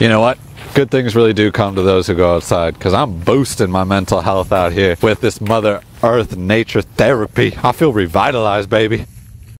You know what? Good things really do come to those who go outside, because I'm boosting my mental health out here with this Mother Earth nature therapy. I feel revitalized, baby.